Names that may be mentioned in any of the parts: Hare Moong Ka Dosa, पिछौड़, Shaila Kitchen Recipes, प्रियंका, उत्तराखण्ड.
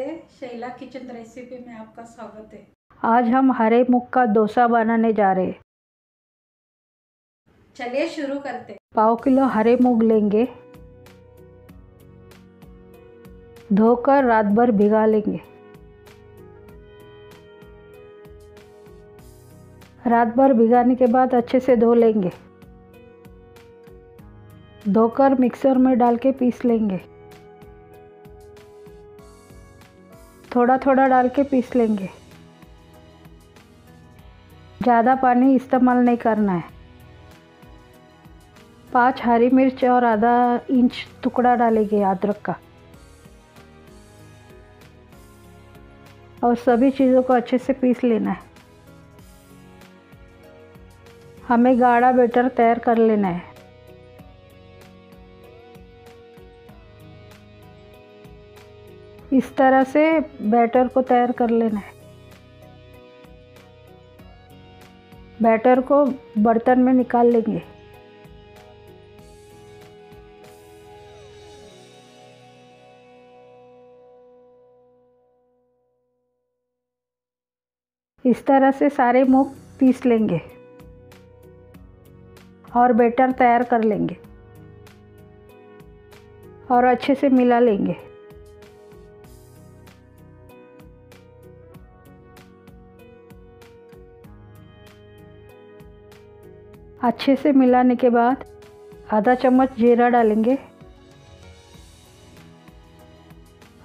नमस्ते, Shaila kitchen recipe में आपका स्वागत है। आज हम हरे मूंग का डोसा बनाने जा रहे हैं। चलिए शुरू करते। 1/2 किलो हरे मूंग लेंगे, धोकर रात भर भिगा लेंगे। रात भर भिगाने के बाद अच्छे से धो लेंगे। धोकर मिक्सर में डाल के पीस लेंगे। थोड़ा थोड़ा डाल के पीस लेंगे। ज़्यादा पानी इस्तेमाल नहीं करना है। 5 हरी मिर्च और आधा इंच टुकड़ा डालेंगे अदरक का, और सभी चीज़ों को अच्छे से पीस लेना है। हमें गाढ़ा बैटर तैयार कर लेना है। इस तरह से बैटर को तैयार कर लेना है। बैटर को बर्तन में निकाल लेंगे। इस तरह से सारे मूंग पीस लेंगे और बैटर तैयार कर लेंगे और अच्छे से मिला लेंगे। अच्छे से मिलाने के बाद आधा चम्मच जीरा डालेंगे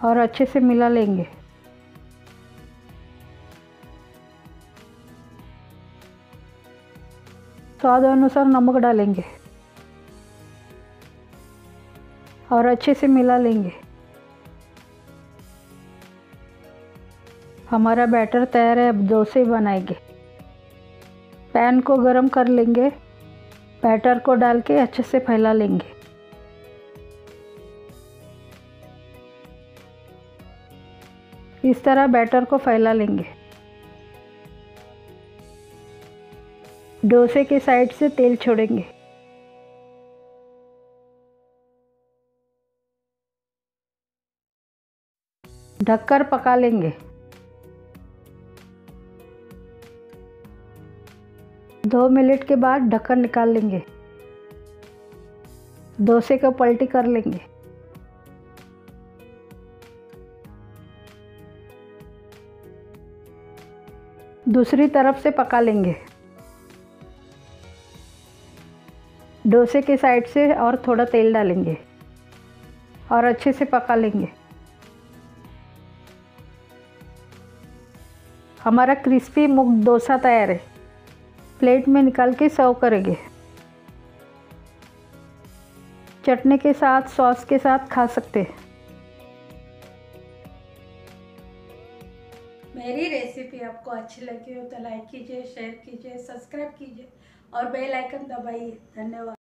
और अच्छे से मिला लेंगे। स्वाद अनुसार नमक डालेंगे और अच्छे से मिला लेंगे। हमारा बैटर तैयार है, अब डोसे बनाएंगे। पैन को गरम कर लेंगे। बैटर को डाल के अच्छे से फैला लेंगे। इस तरह बैटर को फैला लेंगे। डोसे के साइड से तेल छोड़ेंगे। ढककर पका लेंगे। दो मिनट के बाद ढक्कन निकाल लेंगे। डोसे को पलटी कर लेंगे। दूसरी तरफ से पका लेंगे। डोसे के साइड से और थोड़ा तेल डालेंगे और अच्छे से पका लेंगे। हमारा क्रिस्पी मूंग डोसा तैयार है। प्लेट में निकाल के सर्व करेंगे। चटनी के साथ, सॉस के साथ खा सकते हैं। मेरी रेसिपी आपको अच्छी लगी हो तो लाइक कीजिए, शेयर कीजिए, सब्सक्राइब कीजिए और बेल आइकन दबाइए। धन्यवाद।